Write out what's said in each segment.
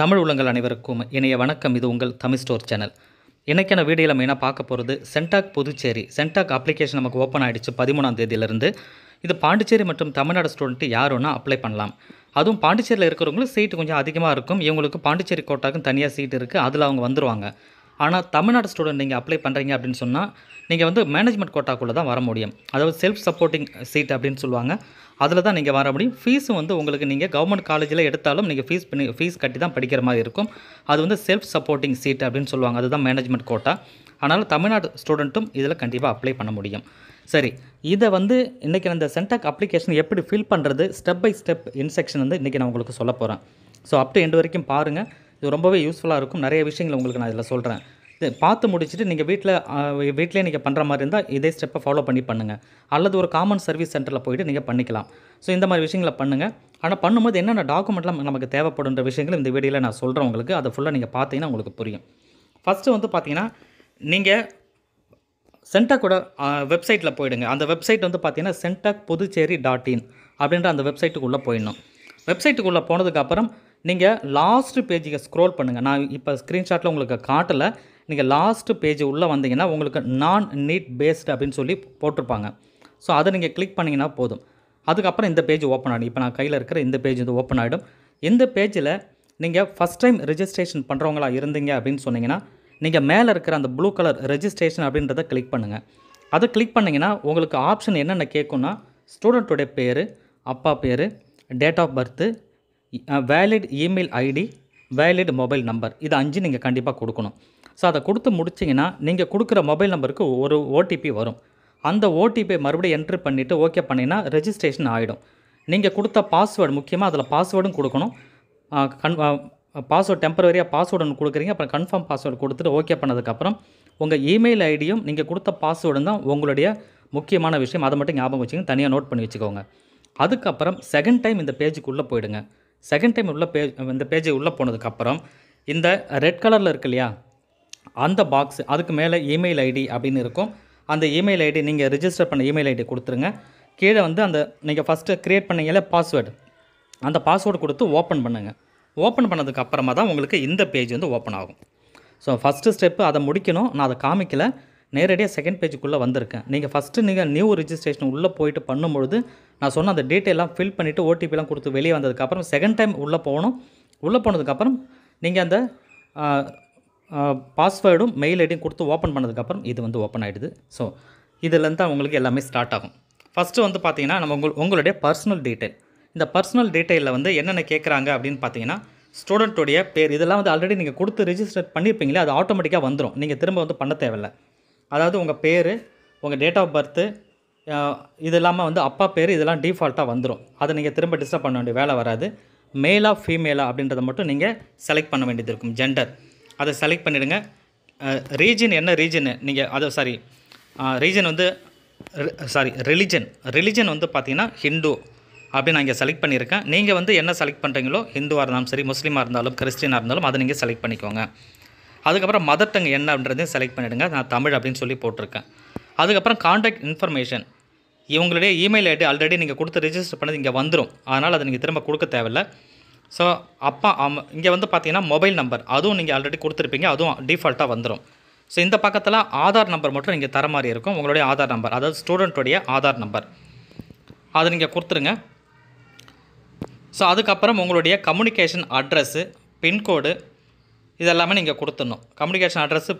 தமிழ் உள்ளங்கள் அனைவருக்கும் இணைய வணக்கம். இது உங்கள் தமிழ் ஸ்டோர் சேனல். இன்றைக்கான வீடியோவில் நம்ம என்ன பார்க்க போகிறது, சென்டாக் புதுச்சேரி சென்டாக் அப்ளிகேஷன் நமக்கு ஓப்பன் ஆகிடுச்சு 13ஆம் தேதியிலிருந்து. இது பாண்டிச்சேரி மற்றும் தமிழ்நாடு ஸ்டூடெண்ட்டு யாருன்னா அப்ளை பண்ணலாம். அதுவும் பாண்டிச்சேரியில் இருக்கிறவங்களும் சீட்டு கொஞ்சம் அதிகமாக இருக்கும். இவங்களுக்கு பாண்டிச்சேரி கோட்டாக்கும் தனியாக சீட்டு இருக்குது, அதில் அவங்க வந்துடுவாங்க. ஆனால் தமிழ்நாடு ஸ்டூடெண்ட் நீங்கள் அப்ளை பண்ணுறீங்க அப்படின்னு சொன்னால் நீங்கள் வந்து மேனேஜ்மெண்ட் கோட்டாக்குள்ளே தான் வர முடியும். அதாவது செல்ஃப் சப்போர்ட்டிங் சீட் அப்படின்னு சொல்லுவாங்க, அதில் தான் நீங்கள் வர முடியும். ஃபீஸும் வந்து உங்களுக்கு நீங்கள் கவர்மெண்ட் காலேஜில் எடுத்தாலும் நீங்கள் ஃபீஸ் கட்டி தான் படிக்கிற மாதிரி இருக்கும். அது வந்து செல்ஃப் சப்போர்ட்டிங் சீட் அப்படின்னு சொல்லுவாங்க, அதுதான் மேனேஜ்மெண்ட் கோட்டா. ஆனாலும் தமிழ்நாடு ஸ்டூடெண்ட்டும் இதில் கண்டிப்பாக அப்ளை பண்ண முடியும். சரி, இதை வந்து இன்றைக்கி இந்த சென்டாக் அப்ளிகேஷன் எப்படி ஃபில் பண்ணுறது ஸ்டெப் பை ஸ்டெப் இன்ஸ்ட்ரக்ஷன் வந்து இன்றைக்கி நான் உங்களுக்கு சொல்ல போகிறேன். ஸோ அப் டு எண்ட் வரைக்கும் பாருங்கள், இது ரொம்பவே யூஸ்ஃபுல்லாக இருக்கும். நிறைய விஷயங்கள் உங்களுக்கு நான் இதில் சொல்கிறேன். இது பார்த்து முடிச்சுட்டு நீங்கள் வீட்டிலே நீங்கள் பண்ணுற மாதிரி இருந்தால் இதே ஸ்டெப்பை ஃபாலோ பண்ணி பண்ணுங்கள், அல்லது ஒரு காமன் சர்வீஸ் சென்டரில் போய்ட்டு நீங்கள் பண்ணிக்கலாம். ஸோ இந்த மாதிரி விஷயங்களை பண்ணுங்கள். ஆனால் பண்ணும்போது என்னென்ன டாக்குமெண்ட்லாம் நமக்கு தேவைப்படுன்ற விஷயங்கள் இந்த வீடியோவில் நான் சொல்கிறேன் உங்களுக்கு. அதை ஃபுல்லாக நீங்கள் பார்த்தீங்கன்னா உங்களுக்கு புரியும். ஃபஸ்ட்டு வந்து பார்த்தீங்கன்னா நீங்கள் சென்டாக்கோட வெப்சைட்டில் போயிடுங்க. அந்த வெப்சைட் வந்து பார்த்தீங்கன்னா centac.puducherry.in அப்படின்ற அந்த வெப்சைட்டுக்குள்ளே போயிடணும். வெப்சைட்டுக்குள்ளே போனதுக்கப்புறம் நீங்கள் லாஸ்ட்டு பேஜுக்கு ஸ்க்ரோல் பண்ணுங்கள். நான் இப்போ ஸ்க்ரீன்ஷாட்டில் உங்களுக்கு காட்டலை. நீங்கள் லாஸ்ட்டு பேஜ் உள்ளே வந்தீங்கன்னா உங்களுக்கு நான் நீட் பேஸ்டு அப்படின்னு சொல்லி போட்டிருப்பாங்க. ஸோ அதை நீங்கள் கிளிக் பண்ணிங்கன்னா போதும். அதுக்கப்புறம் இந்த பேஜ் ஓப்பன் ஆகிடும். இப்போ நான் கையில் இருக்கிற இந்த பேஜ் வந்து ஓப்பன் ஆகிடும். இந்த பேஜில் நீங்கள் ஃபஸ்ட் டைம் ரெஜிஸ்ட்ரேஷன் பண்ணுறவங்களா இருந்தீங்க அப்படின்னு சொன்னீங்கன்னா நீங்கள் மேலே இருக்கிற அந்த ப்ளூ கலர் ரெஜிஸ்ட்ரேஷன் அப்படின்றத கிளிக் பண்ணுங்கள். அதை கிளிக் பண்ணிங்கன்னா உங்களுக்கு ஆப்ஷன் என்னென்ன கேட்குன்னா ஸ்டூடெண்ட்டுடைய பேர், அப்பா பேர், date of birth, valid email ID, valid mobile number, இது 5 நீங்கள் கண்டிப்பாக கொடுக்கணும். ஸோ அதை கொடுத்து முடிச்சிங்கன்னா நீங்கள் கொடுக்குற மொபைல் நம்பருக்கு ஒரு ஓடிபி வரும். அந்த ஓடிபியை மறுபடியும் என்ட்ரு பண்ணிவிட்டு ஓகே பண்ணிங்கன்னா ரெஜிஸ்ட்ரேஷன் ஆகிடும். நீங்கள் கொடுத்த பாஸ்வேர்டு, முக்கியமாக அதில் பாஸ்வேர்டும் கொடுக்கணும். பாஸ்வேர்டு டெம்பரரியாக பாஸ்வேர்டு ஒன்று கொடுக்குறீங்க, அப்புறம் கன்ஃபார்ம் பாஸ்வேர்டு கொடுத்துட்டு ஓகே பண்ணதுக்கப்புறம் உங்கள் இமெயில் ஐடியும் நீங்கள் கொடுத்த பாஸ்வேர்டும் தான் உங்களுடைய முக்கியமான விஷயம். அதை மட்டும் ஞாபகம் வச்சுக்கோங்க, தனியாக நோட் பண்ணி வச்சுக்கோங்க. அதுக்கப்புறம் செகண்ட் டைம் இந்த பேஜுக்குள்ளே போயிடுங்க. செகண்ட் டைம் உள்ள பேஜ், இந்த பேஜை உள்ளே போனதுக்கப்புறம் இந்த ரெட் கலரில் இருக்கு இல்லையா அந்த பாக்ஸ், அதுக்கு மேலே இமெயில் ஐடி அப்படின்னு இருக்கும். அந்த இமெயில் ஐடி நீங்கள் ரிஜிஸ்டர் பண்ண இமெயில் ஐடி கொடுத்துருங்க. கீழே வந்து அந்த நீங்கள் ஃபஸ்ட்டு க்ரியேட் பண்ணீங்களே பாஸ்வேர்டு, அந்த பாஸ்வேர்டு கொடுத்து ஓப்பன் பண்ணுங்கள். ஓப்பன் பண்ணதுக்கப்புறமா தான் உங்களுக்கு இந்த பேஜ் வந்து ஓப்பன் ஆகும். ஸோ ஃபஸ்ட்டு ஸ்டெப்பு அதை முடிக்கணும். நான் அதை காமிக்கலை, நேரடியாக செகண்ட் பேஜுக்குள்ளே வந்திருக்கேன். நீங்கள் ஃபஸ்ட்டு நீங்கள் நியூ ரிஜிஸ்ட்ரேஷன் உள்ளே போயிட்டு பண்ணும்பொழுது நான் சொன்ன அந்த டீட்டெயிலாம் ஃபில் பண்ணிவிட்டு ஓடிபிலாம் கொடுத்து வெளியே வந்ததுக்கப்புறம் செகண்ட் டைம் உள்ளே போகணும். உள்ளே போனதுக்கப்புறம் நீங்கள் அந்த பாஸ்வேர்டும் மெயில் ஐடியும் கொடுத்து ஓப்பன் பண்ணதுக்கப்புறம் இது வந்து ஓப்பன் ஆகிடுது. ஸோ இதுலேருந்து தான் உங்களுக்கு எல்லாமே ஸ்டார்ட் ஆகும். ஃபஸ்ட்டு வந்து பார்த்திங்கன்னா நம்ம உங்களுடைய பர்சனல் டீட்டெயில். இந்த பர்சனல் டீட்டெயிலில் வந்து என்னென்ன கேட்குறாங்க அப்படின்னு பார்த்தீங்கன்னா ஸ்டூடெண்ட்டுடைய பேர், இதெல்லாம் வந்து ஆல்ரெடி நீங்கள் கொடுத்து ரிஜிஸ்டர் பண்ணியிருப்பீங்களே, அது ஆட்டோமேட்டிக்காக வந்துடும். நீங்கள் திரும்ப வந்து பண்ண தேவையில்லை. அதாவது உங்கள் பேர், உங்கள் டேட் ஆஃப் பர்த்து, இது இல்லாமல் வந்து அப்பா பேர், இதெல்லாம் டிஃபால்ட்டாக வந்துடும். அதை நீங்கள் திரும்ப டிஸ்டர்ப் பண்ண வேண்டிய வேலை வராது. மேலா ஃபீமேலா அப்படின்றத மட்டும் நீங்கள் செலக்ட் பண்ண வேண்டியது இருக்கும். ஜெண்டர் அதை செலக்ட் பண்ணிவிடுங்க. ரீஜன் என்ன ரீஜனு நீங்கள் அதை ரீஜன் வந்து ரிலிஜன் வந்து பார்த்திங்கன்னா ஹிந்து அப்படின்னு நான் இங்கே செலக்ட் பண்ணியிருக்கேன். நீங்கள் வந்து என்ன செலக்ட் பண்ணுறீங்களோ, ஹிந்துவாக இருந்தாலும் சரி, முஸ்லீமாக இருந்தாலும், கிறிஸ்டினாக இருந்தாலும் அதை நீங்கள் செலக்ட் பண்ணிக்கோங்க. அதுக்கப்புறம் மதர் டங் என்ன அப்படின்றதையும் செலக்ட் பண்ணிவிடுங்க. நான் தமிழ் அப்படின்னு சொல்லி போட்டிருக்கேன். அதுக்கப்புறம் காண்டாக்ட் இன்ஃபர்மேஷன், இவங்களுடைய இமெயில் ஐடி ஆல்ரெடி நீங்கள் கொடுத்து ரிஜிஸ்டர் பண்ணது இங்கே வந்துடும், அதனால் அதை நீங்கள் திரும்ப கொடுக்க தேவையில்லை. ஸோ அப்பா இங்கே வந்து பார்த்திங்கன்னா மொபைல் நம்பர், அதுவும் நீங்கள் ஆல்ரெடி கொடுத்துருப்பீங்க, அதுவும் டிஃபால்ட்டாக வந்துடும். ஸோ இந்த பக்கத்தில் ஆதார் நம்பர் மட்டும் நீங்கள் தர மாதிரி இருக்கும். உங்களுடைய ஆதார் நம்பர், அதாவது ஸ்டூடெண்ட்டுடைய ஆதார் நம்பர், அதை நீங்கள் கொடுத்துருங்க. ஸோ அதுக்கப்புறம் உங்களுடைய கம்யூனிகேஷன் அட்ரஸ்ஸு, பின்கோடு, இதெல்லாமே நீங்கள் கொடுத்துடணும். கம்யூனிகேஷன் அட்ரஸ்ஸு,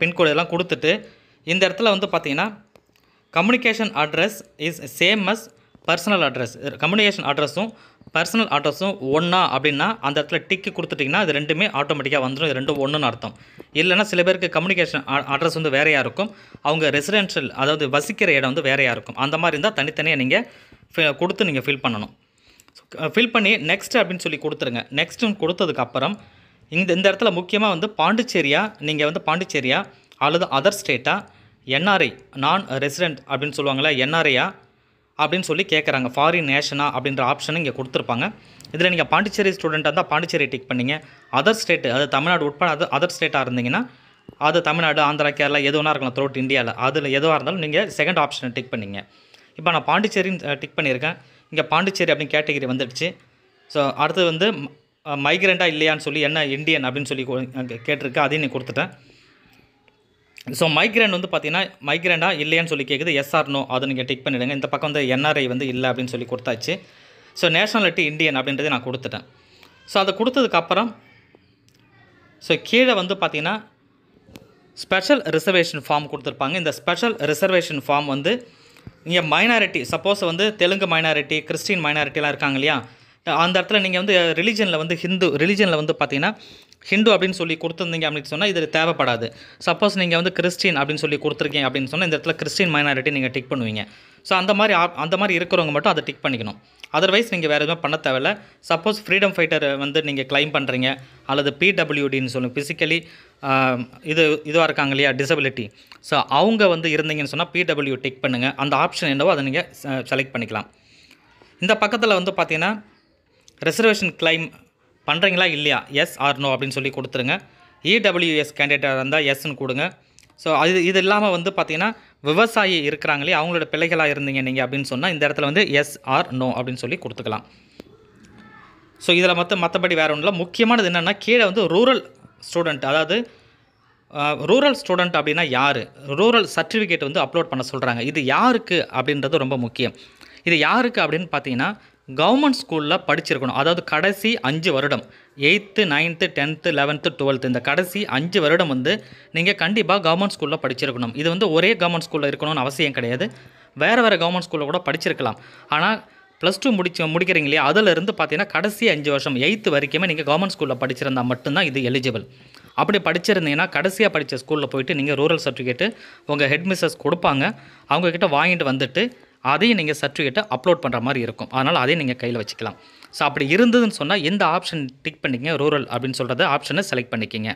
பின்கோடு இதெல்லாம் கொடுத்துட்டு இந்த இடத்துல வந்து பார்த்திங்கன்னா communication address is same as personal address. Communication அட்ரஸும் பர்சனல் அட்ரஸும் ஒன்றா அப்படின்னா அந்த இடத்துல டிக்கு கொடுத்துட்டிங்கன்னா அது ரெண்டுமே ஆட்டோமேட்டிக்காக வந்துடும். இது ரெண்டும் ஒன்றுன்னு அர்த்தம். இல்லைனா சில பேருக்கு கம்யூனிகேஷன் அட்ரஸ் வந்து வேறையாக இருக்கும், அவங்க ரெசிடென்ஷியல் அதாவது வசிக்கிற இடம் வந்து வேறையாக இருக்கும். அந்த மாதிரி இருந்தால் தனித்தனியாக நீங்கள் கொடுத்து நீங்கள் ஃபில் பண்ணணும். ஃபில் பண்ணி நெக்ஸ்ட் அப்படின்னு சொல்லி கொடுத்துருங்க. நெக்ஸ்ட்டுன்னு கொடுத்ததுக்கப்புறம் இந்த இடத்துல முக்கியமாக வந்து பாண்டிச்சேரியா, நீங்கள் வந்து பாண்டிச்சேரியா அல்லது அதர் ஸ்டேட்டாக, என்ஆர்ஐ நான் ரெசிடென்ட் அப்படின்னு சொல்லுவாங்களே என்ஆர்ஐயா அப்படின்னு சொல்லி கேட்குறாங்க. ஃபாரின் நேஷனா அப்படின்ற ஆப்ஷன் இங்கே கொடுத்துருப்பாங்க. இதில் நீங்கள் பாண்டிச்சேரி ஸ்டூடெண்ட்டாக இருந்தால் பாண்டிச்சேரி டிக் பண்ணிங்க. அதர் ஸ்டேட்டு, அது தமிழ்நாடு உட்பட அது அதர் ஸ்டேட்டாக இருந்தீங்கன்னா அது தமிழ்நாடு, ஆந்திரா, கேரளா எதுவாக இருக்கலாம் த்ரூட் இந்தியாவில், அதில் எதுவாக இருந்தாலும் நீங்கள் செகண்ட் ஆப்ஷனை டிக் பண்ணிங்க. இப்போ நான் பாண்டிச்சேரின்னு டிக் பண்ணியிருக்கேன். இங்கே பாண்டிச்சேரி அப்படின்னு கேட்டகிரி வந்துடுச்சு. ஸோ அடுத்து வந்து மைக்ரண்ட்டாக இல்லையான்னு சொல்லி என்ன இந்தியன் அப்படின்னு சொல்லி கேட்டிருக்கேன், அதையும் நீ கொடுத்துட்டேன். ஸோ மைக்ரண்ட் வந்து பார்த்தீங்கன்னா மைக்ரண்ட்டாக இல்லையான்னு சொல்லி கேட்குது, எஸ்ஆர்னோ அதை நீங்கள் டிக் பண்ணிவிடுங்க. இந்த பக்கம் வந்து என்ஆர்ஐ வந்து இல்லை அப்படின்னு சொல்லி கொடுத்தாச்சு. ஸோ நேஷ்னாலிட்டி இந்தியன் அப்படின்றத நான் கொடுத்துட்டேன். ஸோ அதை கொடுத்ததுக்கப்புறம் ஸோ கீழே வந்து பார்த்திங்கன்னா ஸ்பெஷல் ரிசர்வேஷன் ஃபார்ம் கொடுத்துருப்பாங்க. இந்த ஸ்பெஷல் ரிசர்வேஷன் ஃபார்ம் வந்து இங்கே மைனாரிட்டி, சப்போஸ் வந்து தெலுங்கு மைனாரிட்டி, கிறிஸ்டின் மைனாரிட்டிலாம் இருக்காங்க இல்லையா, அந்த இடத்துல நீங்கள் வந்து ரிலிஜனில் வந்து ஹிந்து ரிலிஜனில் வந்து பார்த்திங்கன்னா ஹிந்து அப்படின்னு சொல்லி கொடுத்துருந்தீங்க அப்படின்னு சொன்னால் இது தேவைப்படாது. சப்போஸ் நீங்கள் வந்து கிறிஸ்டின் அப்படின்னு சொல்லி கொடுத்துருக்கீங்க அப்படின்னு சொன்னால் இந்த இடத்துல கிறிஸ்டின் மைனாரிட்டி நீங்கள் டிக் பண்ணுவீங்க. ஸோ அந்த மாதிரி இருக்கிறவங்க மட்டும் அதை டிக் பண்ணிக்கணும். அதர்வைஸ் நீங்கள் வேறு எதுவுமே பண்ண தேவையில்லை. சப்போஸ் ஃப்ரீடம் ஃபைட்டர் வந்து நீங்கள் கிளைம் பண்ணுறீங்க, அல்லது பிடபிள்யூடின்னு சொல்லுங்கள், ஃபிசிக்கலி இதுவாக இருக்காங்க இல்லையா டிசபிலிட்டி, ஸோ அவங்க வந்து இருந்தீங்கன்னு சொன்னால் பிடபிள்யூ டிக் பண்ணுங்கள். அந்த ஆப்ஷன் என்னவோ அதை நீங்கள் செலக்ட் பண்ணிக்கலாம். இந்த பக்கத்தில் வந்து பார்த்திங்கன்னா ரிசர்வேஷன் கிளைம் பண்ணுறீங்களா இல்லையா, எஸ் ஆர் நோ அப்படின்னு சொல்லி கொடுத்துருங்க. இடபிள்யூஎஸ் கேண்டிடேட்டாக இருந்தால் எஸ்ன்னு கொடுங்க. ஸோ இது இல்லாமல் வந்து பார்த்திங்கன்னா விவசாயி இருக்கிறாங்களே அவங்களோட பிள்ளைகளாக இருந்தீங்க நீங்கள் அப்படின்னு சொன்னால் இந்த இடத்துல வந்து எஸ் ஆர் நோ அப்படின்னு சொல்லி கொடுத்துக்கலாம். ஸோ இதில் மற்றபடி வேறு ஒன்றும் இல்லை. முக்கியமானது என்னென்னா கீழே வந்து ரூரல் ஸ்டூடெண்ட், அதாவது ரூரல் ஸ்டூடெண்ட் அப்படின்னா யார், ரூரல் சர்டிஃபிகேட் வந்து அப்லோட் பண்ண சொல்கிறாங்க. இது யாருக்கு அப்படின்றது ரொம்ப முக்கியம். இது யாருக்கு அப்படின்னு பார்த்தீங்கன்னா கவர்மெண்ட் ஸ்கூலில் படிச்சிருக்கணும். அதாவது கடைசி 5 வருடம், 8th 9th 10th 11th 12th, இந்த கடைசி 5 வருடம் வந்து நீங்கள் கண்டிப்பாக கவர்மெண்ட் ஸ்கூலில் படிச்சிருக்கணும். இது வந்து ஒரே கவர்மெண்ட் ஸ்கூலில் இருக்கணும்னு அவசியம் கிடையாது. வேறு கவர்மெண்ட் ஸ்கூலில் கூட படிச்சிருக்கலாம். ஆனால் +2 முடிக்கிறீங்க இல்லையா, அதிலிருந்து பார்த்தீங்கன்னா கடைசி 5 வருஷம் 8th வரைக்குமே நீங்கள் கவர்மெண்ட் ஸ்கூலில் படிச்சிருந்தா மட்டும்தான் இது எலிஜிபிள். அப்படி படிச்சிருந்தீங்கன்னா கடைசியாக படித்த ஸ்கூலில் போயிட்டு நீங்கள் ரூரல் சர்டிஃபிகேட்டு உங்கள் ஹெட் மிஸ்ஸஸ் கொடுப்பாங்க, அவங்கக்கிட்ட வாங்கிட்டு வந்துட்டு அதையும் நீங்கள் சர்டிஃபிகேட்டை அப்லோட் பண்ணுற மாதிரி இருக்கும். அதனால் அதையும் நீங்கள் கையில் வச்சுக்கலாம். ஸோ அப்படி இருந்ததுன்னு சொன்னால் இந்த ஆப்ஷன் டிக் பண்ணிக்கங்க, ரூரல் அப்படின்னு சொல்கிறது ஆப்ஷனை செலக்ட் பண்ணிக்கிங்க.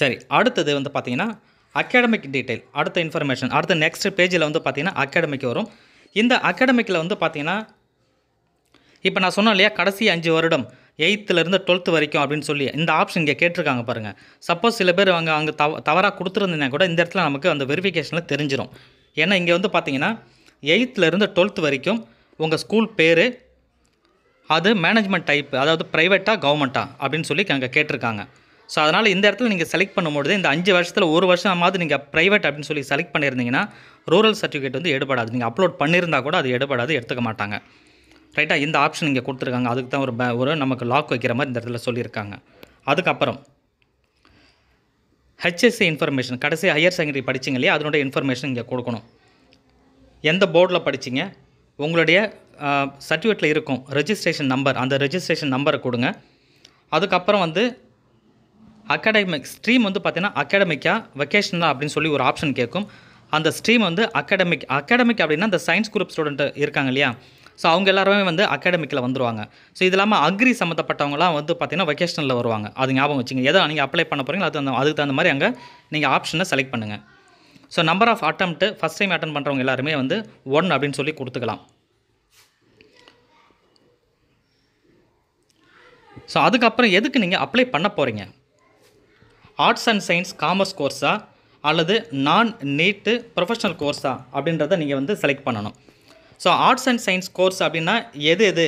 சரி, அடுத்தது வந்து பார்த்திங்கன்னா அகாடமிக் டீட்டெயில், அடுத்த இன்ஃபர்மேஷன். அடுத்த நெக்ஸ்ட் பேஜில் வந்து பார்த்திங்கன்னா அகாடமிக் வரும். இந்த அகாடமிக்கில் வந்து பார்த்திங்கன்னா இப்போ நான் சொன்னேன் இல்லையா கடைசி 5 வருடம் 8th-12th வரைக்கும் அப்படின்னு சொல்லி இந்த ஆப்ஷன் இங்கே கேட்டிருக்காங்க பாருங்கள். சப்போஸ் சில பேர் அங்கே தவறாக கொடுத்துருந்தீங்கன்னா கூட இந்த இடத்துல நமக்கு அந்த வெரிஃபிகேஷனில் தெரிஞ்சிடும். ஏன்னா இங்கே வந்து பார்த்தீங்கன்னா 8th-12th வரைக்கும் உங்கள் ஸ்கூல் பேர், அது மேனேஜ்மெண்ட் டைப், அதாவது ப்ரைவேட்டாக கவர்மெண்ட்டாக அப்படின்னு சொல்லி அங்கே கேட்டிருக்காங்க. ஸோ அதனால் இந்த இடத்துல நீங்கள் செலக்ட் பண்ணும்போது இந்த 5 வருஷத்தில் 1 வருஷமாவது நீங்கள் ப்ரைவேட் அப்படின்னு சொல்லி செலக்ட் பண்ணியிருந்தீங்கன்னா ரூரல் சர்டிஃபிகேட் வந்து எடுபடாது. நீங்கள் அப்லோட் பண்ணியிருந்தால் கூட அது எடுபடாது, எடுத்துக்க மாட்டாங்க. ரைட்டாக, இந்த ஆப்ஷன் இங்கே கொடுத்துருக்காங்க. அதுக்கு தான் ஒரு நமக்கு லாக் வைக்கிற மாதிரி இந்த இடத்துல சொல்லியிருக்காங்க. அதுக்கப்புறம் HSC இன்ஃபர்மேஷன், கடைசி ஹையர் செகண்டரி படிச்சிங்க இல்லையா அதனுடைய இன்ஃபர்மேஷன் இங்கே கொடுக்கணும். எந்த போர்டில் படிச்சிங்க, உங்களுடைய சர்டிஃபிகேட்டில் இருக்கும் ரெஜிஸ்ட்ரேஷன் நம்பர், அந்த ரெஜிஸ்ட்ரேஷன் நம்பரை கொடுங்க. அதுக்கப்புறம் வந்து அகாடமிக் ஸ்ட்ரீம் வந்து பார்த்திங்கன்னா அகாடமிக்காக வெக்கேஷனாக அப்படின்னு சொல்லி ஒரு ஆப்ஷன் கேட்கும். அந்த ஸ்ட்ரீம் வந்து அகாடமிக் அப்படின்னா அந்த சயின்ஸ் குரூப் ஸ்டூடெண்ட்டு இருக்காங்க இல்லையா, ஸோ அவங்க எல்லாருமே வந்து அகாடமிக்கில் வந்துடுவாங்க. ஸோ இது இல்லாமல் அக்ரி சம்மந்தப்பட்டவங்களாம் வந்து பார்த்திங்கன்னா வெக்கேஷனில் வருவாங்க. அது ஞாபகம் வச்சுங்க. எதை நீங்கள் அப்ளை பண்ண போகிறீங்களோ அதுக்கு தகுந்த மாதிரி அங்கே நீங்கள் ஆப்ஷனை செலக்ட் பண்ணுங்கள். So number of attempt first time attend பண்ணுறவங்க எல்லாருமே வந்து 1 அப்படின்னு சொல்லி கொடுத்துக்கலாம். ஸோ அதுக்கப்புறம் எதுக்கு நீங்கள் அப்ளை பண்ண போகிறீங்க, ஆர்ட்ஸ் அண்ட் சயின்ஸ் காமர்ஸ் கோர்ஸா அல்லது நான் நீட்டு ப்ரொஃபஷனல் கோர்ஸா அப்படின்றத நீங்கள் வந்து செலக்ட் பண்ணணும். So arts and science course அப்படின்னா எது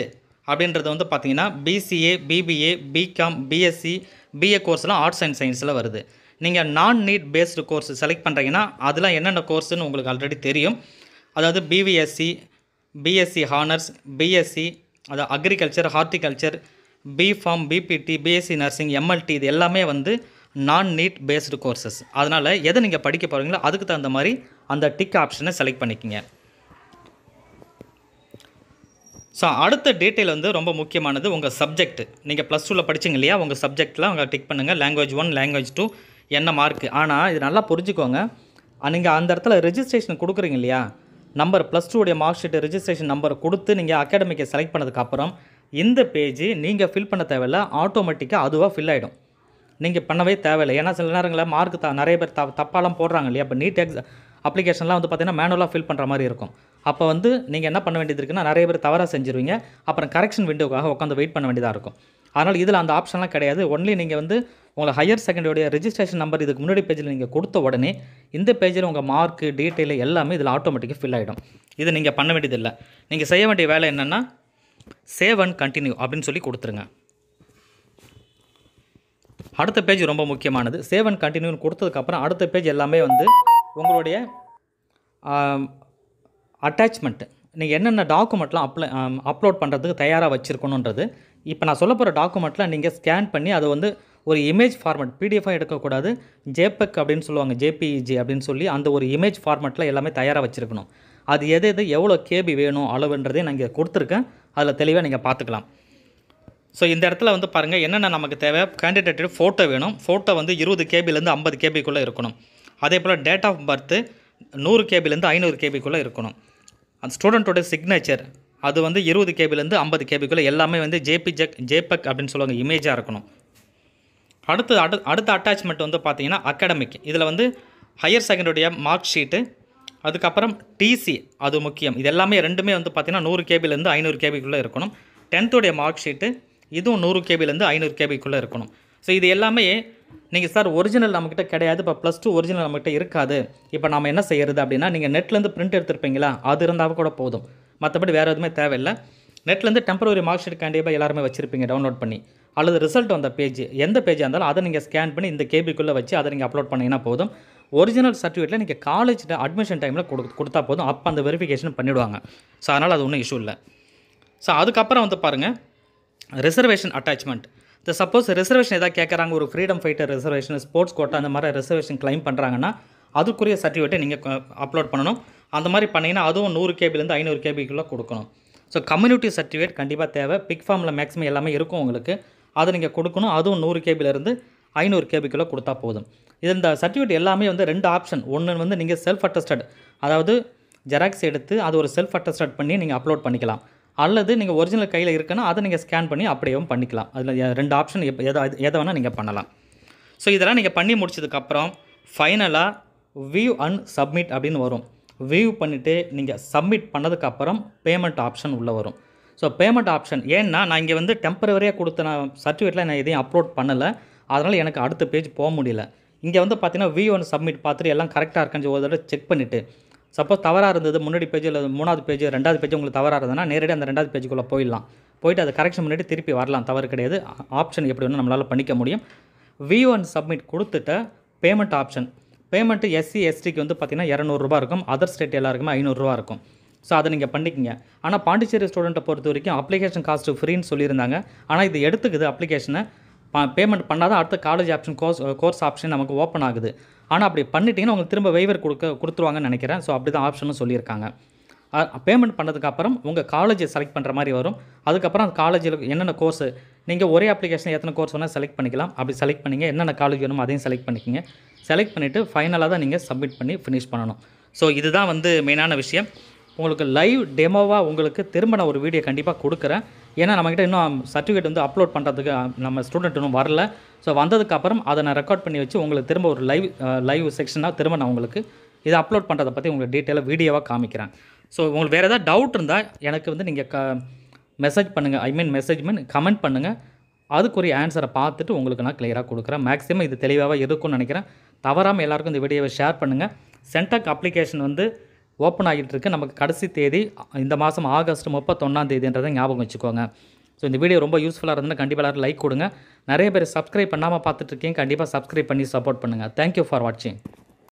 அப்படின்றது வந்து பார்த்திங்கன்னா BCA, BBA, BCom, BSc, BA கோர்ஸ்லாம் ஆர்ட்ஸ் அண்ட் சயின்ஸில் வருது. நீங்கள் நான் நீட் பேஸ்டு கோர்ஸ் செலக்ட் பண்ணுறீங்கன்னா அதெலாம் என்னென்ன கோர்ஸுன்னு உங்களுக்கு ஆல்ரெடி தெரியும். அதாவது பிவிஎஸ்சி, பிஎஸ்சி ஹானர்ஸ், பிஎஸ்சி, அதாவது agriculture, horticulture, BPharm, BPT, BSc nursing, MLT, இது எல்லாமே வந்து நான் நீட் பேஸ்டு கோர்ஸஸ். அதனால் எதை நீங்கள் படிக்க போகிறீங்களோ அதுக்கு தகுந்த மாதிரி அந்த டிக் ஆப்ஷனை செலக்ட் பண்ணிக்கோங்க. ஸோ அடுத்த டீட்டெயில் வந்து ரொம்ப முக்கியமானது உங்கள் சப்ஜெக்ட். நீங்கள் +2ல் படிச்சிங்க இல்லையா உங்கள் சப்ஜெக்டில் அவங்க டிக் பண்ணுங்கள். LANGUAGE 1 LANGUAGE 2 என்ன மார்க். ஆனால் இது நல்லா புரிஞ்சுக்கோங்க, நீங்கள் அந்த இடத்துல ரெஜிஸ்ட்ரேஷன் கொடுக்குறீங்க இல்லையா நம்பர், +2 உடைய மார்க் ஷீட்டு ரெஜிஸ்ட்ரேஷன் நம்பர் கொடுத்து நீங்கள் அகாடமிக்கை செலக்ட் பண்ணதுக்கப்புறம் இந்த பேஜ் நீங்கள் ஃபில் பண்ண தேவையில்லை, ஆட்டோமேட்டிக்காக அதுவாக ஃபில் ஆகிடும். நீங்கள் பண்ணவே தேவையில்லை. ஏன்னா சில நேரங்களில் மார்க் நிறைய பேர் தப்பாலாம் போடுறாங்க இல்லையா. இப்போ நீட் அப்ளிகேஷன்லாம் வந்து பார்த்திங்கன்னா மேனுவலாக ஃபில் பண்ணுற மாதிரி இருக்கும். அப்போ வந்து நீங்கள் என்ன பண்ண வேண்டியது இருக்குன்னா நிறைய பேர் தவறாக செஞ்சுருவீங்க. அப்புறம் கரெக்ஷன் விண்டோக்காக உட்காந்து வெயிட் பண்ண வேண்டியதாக இருக்கும். அதனால் இதில் அந்த ஆப்ஷன்லாம் கிடையாது. ஒன்லி நீங்கள் வந்து உங்களை ஹையர் செகண்டரியோடைய ரெஜிஸ்ட்ரேஷன் நம்பர் இதுக்கு முன்னாடி பேஜில் நீங்கள் கொடுத்த உடனே இந்த பேஜில் உங்கள் மார்க்கு டீட்டெயில் எல்லாமே இதில் ஆட்டோமேட்டிக்காக ஃபில் ஆகிடும். இது நீங்கள் பண்ண வேண்டியதில்லை. நீங்கள் செய்ய வேண்டிய வேலை என்னென்னா சேவ் அண்ட் கண்டினியூ அப்படினு சொல்லி கொடுத்துருங்க. அடுத்த பேஜ் ரொம்ப முக்கியமானது. சேவ் அண்ட் கண்டினியூன்னு கொடுத்ததுக்கப்புறம் அடுத்த பேஜ் எல்லாமே வந்து உங்களுடைய அட்டாச்மெண்ட், நீங்கள் என்னென்ன டாக்குமெண்ட்லாம் அப்லோட் பண்ணுறதுக்கு தயாராக வச்சுருக்கணுன்றது. இப்போ நான் சொல்ல போகிற டாக்குமெண்ட்டில் நீங்கள் ஸ்கேன் பண்ணி அதை வந்து ஒரு இமேஜ் ஃபார்மேட், பிடிஎஃபாக எடுக்கக்கூடாது, ஜேபெக் அப்படின்னு சொல்லுவாங்க, ஜேபிஇஜி அப்படின்னு சொல்லி அந்த ஒரு இமேஜ் ஃபார்மேட்டில் எல்லாமே தயாராக வச்சுருக்கணும். அது எது எது எவ்வளோ கேபி வேணும் அளவுன்றதே நான் இங்கே கொடுத்துருக்கேன், அதில் தெளிவாக நீங்கள் பார்த்துக்கலாம். ஸோ இந்த இடத்துல வந்து பாருங்கள் என்னென்ன நமக்கு தேவை. கேண்டிடேட்டு ஃபோட்டோ வேணும், ஃபோட்டோ வந்து 20 கேபிலேருந்து 50 கேபிக்குள்ளே இருக்கணும். அதே போல் டேட் ஆஃப் பர்த்து 100 கேபிலேருந்து 500 கேபிக்குள்ளே இருக்கணும். அந்த ஸ்டூடெண்ட்டோட சிக்னேச்சர் அது வந்து 20 கேபிலேருந்து 50 கேபிக்குள்ளே எல்லாமே வந்து ஜேபெக் அப்படின்னு சொல்லுவாங்க, இமேஜாக இருக்கணும். அடுத்த அட்டாச்மெண்ட் வந்து பார்த்திங்கன்னா அகாடமிக். இதில் வந்து ஹையர் செகண்டரியுடைய மார்க் ஷீட்டு, அதுக்கப்புறம் டிசி அது முக்கியம். இது எல்லாமே ரெண்டுமே வந்து பார்த்திங்கன்னா 100 கேபிலேருந்து 500 கேபிக்குள்ளே இருக்கணும். 10th உடைய மார்க் ஷீட்டு இதுவும் 100 கேபிலேருந்து 500 கேபிக்குள்ளே இருக்கணும். ஸோ இது எல்லாமே நீங்கள் சார் ஒரிஜினல் நம்மக்கிட்ட கிடையாது, இப்போ +2 ஒரிஜினல் நம்மக்கிட்ட இருக்காது, இப்போ நம்ம என்ன செய்கிறது அப்படின்னா நீங்கள் நெட்லேருந்து பிரிண்ட் எடுத்துருப்பீங்களா, அது இருந்தால் கூட போதும், மற்றபடி வேறு எதுவுமே தேவையில்லை. நெட்லேருந்து டெம்பரரி மார்க் ஷீட் கண்டிப்பாக எல்லாருமே வச்சுருப்பீங்க டவுன்லோட் பண்ணி, அல்லது ரிசல்ட் வந்த பேஜ் எந்த பேஜாக இருந்தாலும் அதை நீங்கள் ஸ்கேன் பண்ணி இந்த கேபிக்குள்ளே வச்சு அதை நீங்கள் அப்லோட் பண்ணிங்கன்னா போதும். ஒரிஜினல் சர்டிஃபிகேட்டில் நீங்கள் காலேஜ் அட்மிஷன் டைமில் கொடுத்தா போதும், அப்போ அந்த வெரிஃபிகேஷன் பண்ணிவிடுவாங்க. ஸோ அதனால் அது ஒன்றும் இஷ்யூ இல்லை. ஸோ அதுக்கப்புறம் வந்து பாருங்கள் ரிசர்வேஷன் அட்டாச்மெண்ட். இந்த சப்போஸ் ரிசர்வேஷன் எதாவது கேட்குறாங்க, ஒரு freedom fighter reservation, sports quota அந்த மாதிரி ரிசர்வேஷன் கிளைம் பண்ணுறாங்கன்னா அதுக்குரிய சர்டிஃபிகேட்டை நீங்கள் அப்லோட் பண்ணணும். அந்த மாதிரி பண்ணிங்கன்னா அதுவும் 100 கேபிலேருந்து 500 கேபிக்குள்ளே கொடுக்கணும். ஸோ கம்யூனிட்டி சர்டிஃபிகேட் கண்டிப்பாக தேவை, பிக் ஃபார்மில் மேக்ஸிமம் எல்லாமே இருக்கும் உங்களுக்கு, அதை நீங்கள் கொடுக்கணும். அதுவும் 100 கேபிலேருந்து 500 கேபிக்குள்ளே கொடுத்தா போதும். இது இந்த சர்டிஃபிகேட் எல்லாமே வந்து 2 ஆப்ஷன். ஒன்று வந்து நீங்கள் செல்ஃப் அட்டஸ்டட், அதாவது ஜெராக்ஸ் எடுத்து அது ஒரு செல்ஃப் அட்டஸ்டட் பண்ணி நீங்கள் அப்லோட் பண்ணிக்கலாம், அல்லது நீங்கள் ஒரிஜினல் கையில் இருக்குன்னா அதை நீங்கள் ஸ்கேன் பண்ணி அப்படியும் பண்ணிக்கலாம். அதில் 2 ஆப்ஷன், எதை வேணால் நீங்கள் பண்ணலாம். ஸோ இதெல்லாம் நீங்கள் பண்ணி முடிச்சதுக்கப்புறம் ஃபைனலாக வியூ அண்ட் சப்மிட் அப்படின்னு வரும். வியூ பண்ணிவிட்டு நீங்கள் சப்மிட் பண்ணதுக்கப்புறம் பேமெண்ட் ஆப்ஷன் உள்ளே வரும். ஸோ பேமெண்ட் ஆப்ஷன் ஏன்னா நான் இங்கே வந்து டெம்பரவரியாக கொடுத்த நான் சர்டிஃபிகேட்டில் நான் எதையும் அப்லோட் பண்ணலை, அதனால் எனக்கு அடுத்த பேஜ் போக முடியல. இங்கே வந்து பார்த்தீங்கன்னா வியூ அண்ட் சப்மிட் பார்த்துட்டு எல்லாம் கரெக்டாக இருக்குன்னு ஒரு தடவை செக் பண்ணிவிட்டு சப்போஸ் தவறாக இருந்தது, முன்னாடி பேஜ் இல்லை 3வது பேஜ் 2வது பேஜ் உங்களுக்கு தவறாக இருந்ததுன்னா நேரடியாக அந்த 2வது பேஜுக்குள்ளே போயிடலாம், போயிட்டு அதை கரெக்ஷன் பண்ணிட்டு திருப்பி வரலாம், தவறு கிடையாது. ஆப்ஷன் எப்படி ஒன்று நம்மளால் பண்ணிக்க முடியும். வியூ அண்ட் சப்மிட் கொடுத்துட்ட பேமெண்ட் ஆப்ஷன். பேமெண்ட்டு எஸ்சி எஸ்டிக்கு வந்து பார்த்திங்கன்னா 200 ரூபா இருக்கும், அதர் ஸ்டேட் எல்லாருக்குமே 500 ரூபா இருக்கும். ஸோ அதை நீங்கள் பண்ணிக்கங்க. ஆனால் பாண்டிச்சேரி ஸ்டூடெண்ட்டை பொறுத்த வரைக்கும் அப்ளிகேஷன் காஸ்ட்டு ஃப்ரீன்னு சொல்லியிருந்தாங்க, ஆனால் இது எடுத்துக்குது அப்ளிகேஷனை, பேமெண்ட் பண்ணால் தான் அடுத்த காலேஜ் ஆப்ஷன் கோர்ஸ் ஆப்ஷன் நமக்கு ஓப்பன் ஆகுது. ஆனால் அப்படி பண்ணிட்டீங்கன்னா உங்களுக்கு திரும்ப வெய்வர் கொடுத்துருவாங்கன்னு நினைக்கிறேன். ஸோ அப்படி தான் ஆப்ஷனும் சொல்லியிருக்காங்க. பேமெண்ட் பண்ணதுக்கப்புறம் உங்கள் காலேஜை செலக்ட் பண்ணுற மாதிரி வரும். அதுக்கப்புறம் அந்த காலேஜில் என்னென்ன கோர்ஸு நீங்கள் ஒரே அப்ளிகேஷன் எத்தனை கோர்ஸ் வேணால் செலக்ட் பண்ணிக்கலாம். அப்படி செலக்ட் பண்ணிங்க, என்னென்ன காலேஜ் வேணுமோ அதையும் செலக்ட் பண்ணிக்கோங்க. செலக்ட் பண்ணிவிட்டு ஃபைனலாக தான் நீங்கள் சப்மிட் பண்ணி ஃபினிஷ் பண்ணணும். ஸோ இதுதான் வந்து மெயினான விஷயம். உங்களுக்கு லைவ் டெமோவாக உங்களுக்கு திரும்ப நான் ஒரு வீடியோ கண்டிப்பாக கொடுக்குறேன். ஏன்னா நம்மக்கிட்ட இன்னும் சர்டிஃபிகேட் வந்து அப்லோட் பண்ணுறதுக்கு நம்ம ஸ்டூடெண்ட் இன்னும் வரல. ஸோ வந்ததுக்கப்புறம் அதை நான் ரெக்கார்ட் பண்ணி வச்சு உங்களுக்கு திரும்ப ஒரு லைவ் செக்ஷனாக திரும்ப நான் உங்களுக்கு இதை அப்லோட் பண்ணுறதை பற்றி உங்களுக்கு டீட்டெயிலாக வீடியோவாக காமிக்கிறேன். ஸோ உங்களுக்கு வேறு ஏதாவது டவுட் இருந்தால் எனக்கு வந்து நீங்கள் மெசேஜ் பண்ணுங்கள், மெசேஜ் கமெண்ட் பண்ணுங்கள். அதுக்குரிய ஆன்சரை பார்த்துட்டு உங்களுக்கு நான் கிளியராக கொடுக்குறேன். மேக்ஸிமம் இது தெளிவாக இருக்கும்னு நினைக்கிறேன். தவறாமல் எல்லாேருக்கும் இந்த வீடியோவை ஷேர் பண்ணுங்கள். சென்டாக் அப்ளிகேஷன் வந்து ஓப்பன் ஆகிட்டு இருக்குது. நமக்கு கடைசி தேதி இந்த மாதம் ஆகஸ்ட் 31 ஞாபகம் வச்சுக்கோங்க. ஸோ இந்த வீடியோ ரொம்ப யூஸ்ஃபுல்லாக இருந்ததுன்னா கண்டிப்பாக எல்லாரும் லைக் கொடுங்க. நிறைய பேர் சப்ஸ்கிரைப் பண்ணாமல் பார்த்துட்ருக்கீங்க, கண்டிப்பாக சப்ஸ்கிரைப் பண்ணி சப்போர்ட் பண்ணுங்கள். தேங்க்யூ ஃபார் வாட்சிங்.